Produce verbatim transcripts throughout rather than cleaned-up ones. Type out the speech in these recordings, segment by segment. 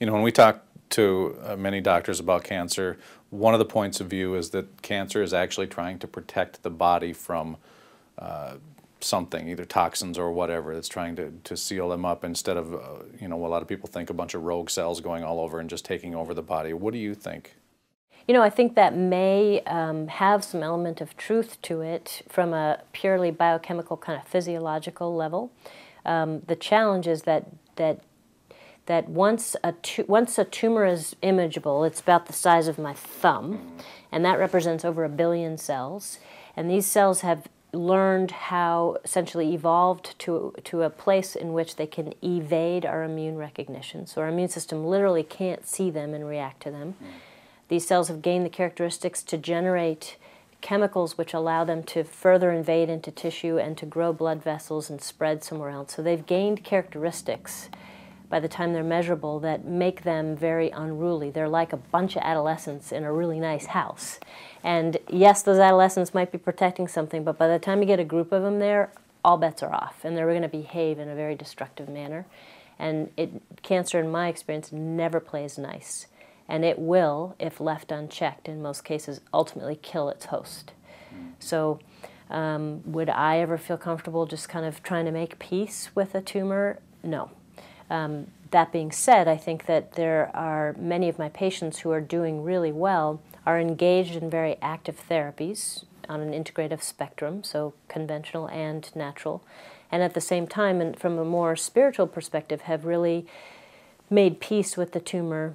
You know, when we talk to uh, many doctors about cancer, one of the points of view is that cancer is actually trying to protect the body from uh, something, either toxins or whatever, that's trying to, to seal them up instead of, uh, you know, a lot of people think a bunch of rogue cells going all over and just taking over the body. What do you think? You know, I think that may um, have some element of truth to it from a purely biochemical kind of physiological level. Um, the challenge is that that that once a tu once a tumor is imageable, it's about the size of my thumb, and that represents over a billion cells. And these cells have learned how, essentially evolved to to a place in which they can evade our immune recognition. So our immune system literally can't see them and react to them. These cells have gained the characteristics to generate chemicals which allow them to further invade into tissue and to grow blood vessels and spread somewhere else. So they've gained characteristics by the time they're measurable that make them very unruly. They're like a bunch of adolescents in a really nice house. And yes, those adolescents might be protecting something, but by the time you get a group of them there, all bets are off, and they're going to behave in a very destructive manner. And it, cancer, in my experience, never plays nice. And it will, if left unchecked, in most cases, ultimately kill its host. So um, would I ever feel comfortable just kind of trying to make peace with a tumor? No. Um, that being said, I think that there are many of my patients who are doing really well, are engaged in very active therapies on an integrative spectrum, so conventional and natural. And at the same time, and from a more spiritual perspective, have really made peace with the tumor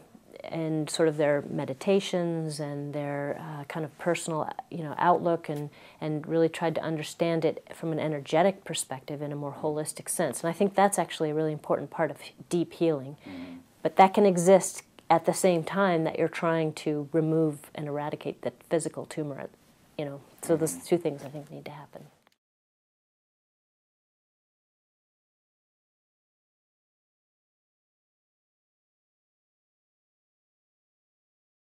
and sort of their meditations and their uh, kind of personal, you know, outlook, and, and really tried to understand it from an energetic perspective in a more holistic sense. And I think that's actually a really important part of deep healing. Mm-hmm. But that can exist at the same time that you're trying to remove and eradicate the physical tumor, you know. So mm-hmm. those two things I think need to happen.